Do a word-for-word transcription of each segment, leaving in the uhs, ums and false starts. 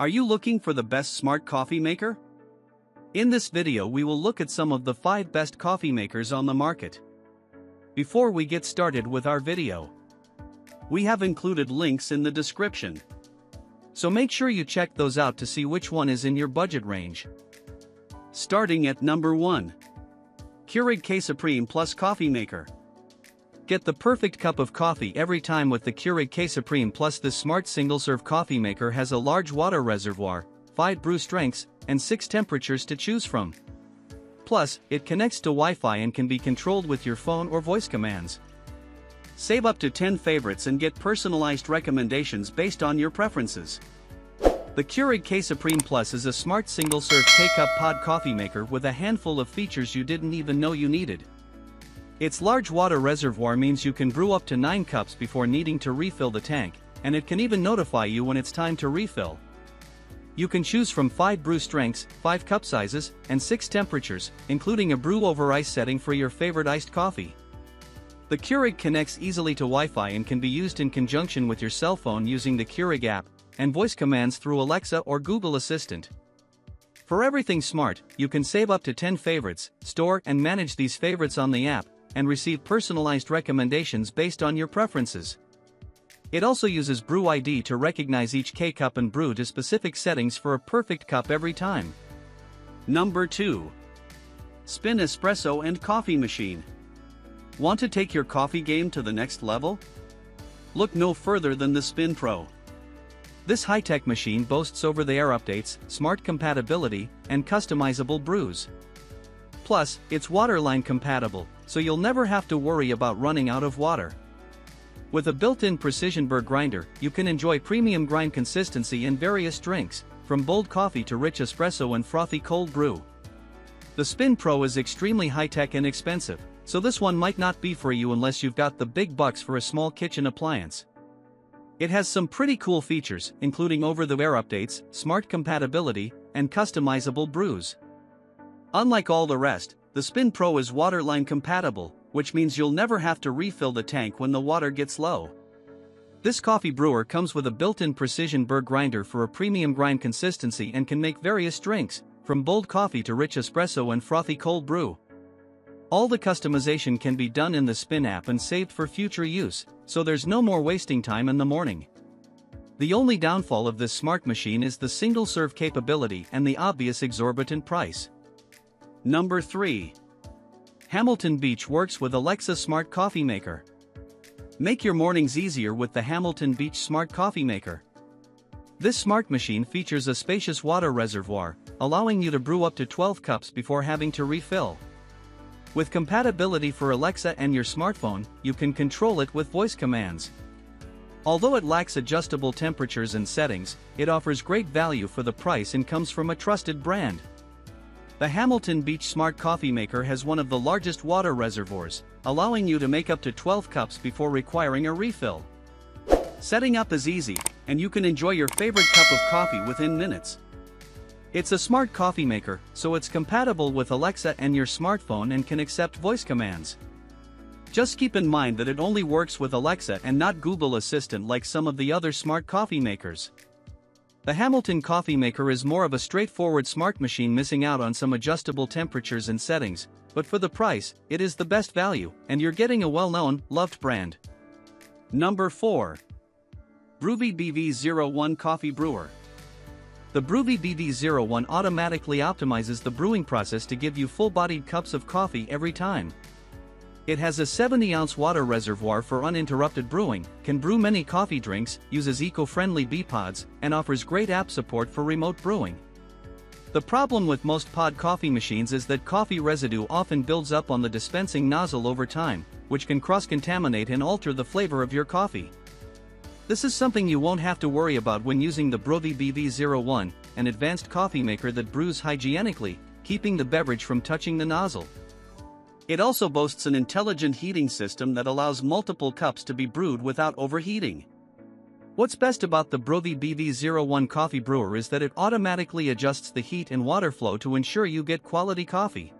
Are you looking for the best smart coffee maker? In this video we will look at some of the five best coffee makers on the market. Before we get started with our video, we have included links in the description. So make sure you check those out to see which one is in your budget range. Starting at number one. Keurig K Supreme Plus Coffee Maker. Get the perfect cup of coffee every time with the Keurig K Supreme Plus. This smart single-serve coffee maker has a large water reservoir, five brew strengths, and six temperatures to choose from. Plus, it connects to Wi-Fi and can be controlled with your phone or voice commands. Save up to ten favorites and get personalized recommendations based on your preferences. The Keurig K Supreme Plus is a smart single-serve K-Cup pod coffee maker with a handful of features you didn't even know you needed. Its large water reservoir means you can brew up to nine cups before needing to refill the tank, and it can even notify you when it's time to refill. You can choose from five brew strengths, five cup sizes, and six temperatures, including a brew over ice setting for your favorite iced coffee. The Keurig connects easily to Wi-Fi and can be used in conjunction with your cell phone using the Keurig app and voice commands through Alexa or Google Assistant. For everything smart, you can save up to ten favorites, store and manage these favorites on the app, and receive personalized recommendations based on your preferences. It also uses Brew I D to recognize each K-Cup and brew to specific settings for a perfect cup every time. Number two. Spin Espresso and Coffee Machine. Want to take your coffee game to the next level? Look no further than the Spin Pro. This high-tech machine boasts over-the-air updates, smart compatibility, and customizable brews. Plus, it's waterline compatible, so you'll never have to worry about running out of water. With a built-in precision burr grinder, you can enjoy premium grind consistency in various drinks, from bold coffee to rich espresso and frothy cold brew. The Spin Pro is extremely high-tech and expensive, so this one might not be for you unless you've got the big bucks for a small kitchen appliance. It has some pretty cool features, including over-the-air updates, smart compatibility, and customizable brews. Unlike all the rest, the Spin Pro is waterline compatible, which means you'll never have to refill the tank when the water gets low. This coffee brewer comes with a built-in precision burr grinder for a premium grind consistency and can make various drinks, from bold coffee to rich espresso and frothy cold brew. All the customization can be done in the Spin app and saved for future use, so there's no more wasting time in the morning. The only downfall of this smart machine is the single-serve capability and the obvious exorbitant price. Number three. Hamilton Beach works with Alexa Smart Coffee Maker. Make your mornings easier with the Hamilton Beach Smart Coffee Maker. This smart machine features a spacious water reservoir, allowing you to brew up to twelve cups before having to refill. With compatibility for Alexa and your smartphone, you can control it with voice commands. Although it lacks adjustable temperatures and settings, it offers great value for the price and comes from a trusted brand. The Hamilton Beach Smart Coffee Maker has one of the largest water reservoirs, allowing you to make up to twelve cups before requiring a refill. Setting up is easy, and you can enjoy your favorite cup of coffee within minutes. It's a smart coffee maker, so it's compatible with Alexa and your smartphone and can accept voice commands. Just keep in mind that it only works with Alexa and not Google Assistant like some of the other smart coffee makers. The Hamilton Coffee Maker is more of a straightforward smart machine, missing out on some adjustable temperatures and settings, but for the price, it is the best value, and you're getting a well-known, loved brand. Number four. Brewvi B V zero one Coffee Brewer. The Brewvi B V zero one automatically optimizes the brewing process to give you full-bodied cups of coffee every time. It has a seventy ounce water reservoir for uninterrupted brewing, can brew many coffee drinks, uses eco-friendly bee pods, and offers great app support for remote brewing. The problem with most pod coffee machines is that coffee residue often builds up on the dispensing nozzle over time, which can cross-contaminate and alter the flavor of your coffee. This is something you won't have to worry about when using the Brewvi B V zero one, an advanced coffee maker that brews hygienically, keeping the beverage from touching the nozzle. It also boasts an intelligent heating system that allows multiple cups to be brewed without overheating. What's best about the Brewvi B V zero one coffee brewer is that it automatically adjusts the heat and water flow to ensure you get quality coffee.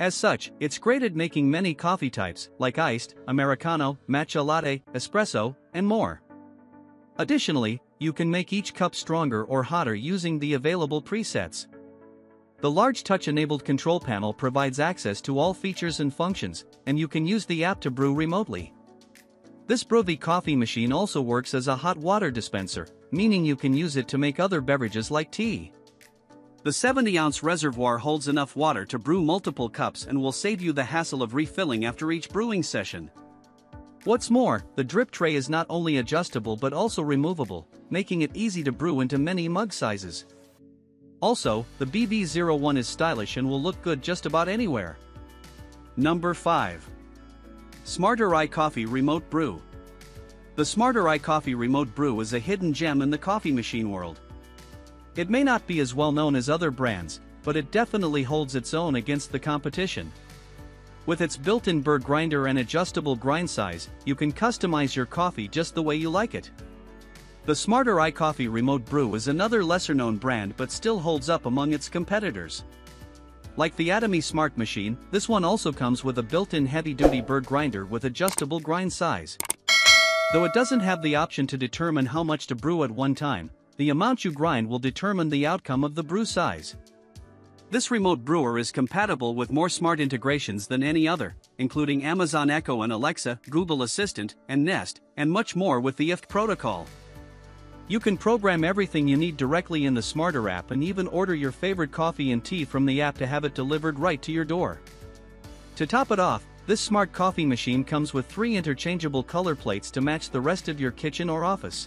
As such, it's great at making many coffee types, like iced, Americano, matcha latte, espresso, and more. Additionally, You can make each cup stronger or hotter using the available presets. The large touch-enabled control panel provides access to all features and functions, and you can use the app to brew remotely. This Brewvi coffee machine also works as a hot water dispenser, meaning you can use it to make other beverages like tea. The seventy ounce reservoir holds enough water to brew multiple cups and will save you the hassle of refilling after each brewing session. What's more, the drip tray is not only adjustable but also removable, making it easy to brew into many mug sizes. Also, the B V zero one is stylish and will look good just about anywhere. Number five. Smarter iCoffee Remote Brew. The Smarter iCoffee Remote Brew is a hidden gem in the coffee machine world. It may not be as well known as other brands, but it definitely holds its own against the competition. With its built-in burr grinder and adjustable grind size, you can customize your coffee just the way you like it. The Smarter iCoffee Remote Brew is another lesser-known brand but still holds up among its competitors. Like the Atomy Smart machine, this one also comes with a built-in heavy-duty burr grinder with adjustable grind size. Though it doesn't have the option to determine how much to brew at one time, the amount you grind will determine the outcome of the brew size. This remote brewer is compatible with more smart integrations than any other, including Amazon Echo and Alexa, Google Assistant, and Nest, and much more with the I F T T protocol. You can program everything you need directly in the Smarter app and even order your favorite coffee and tea from the app to have it delivered right to your door. To top it off, this smart coffee machine comes with three interchangeable color plates to match the rest of your kitchen or office.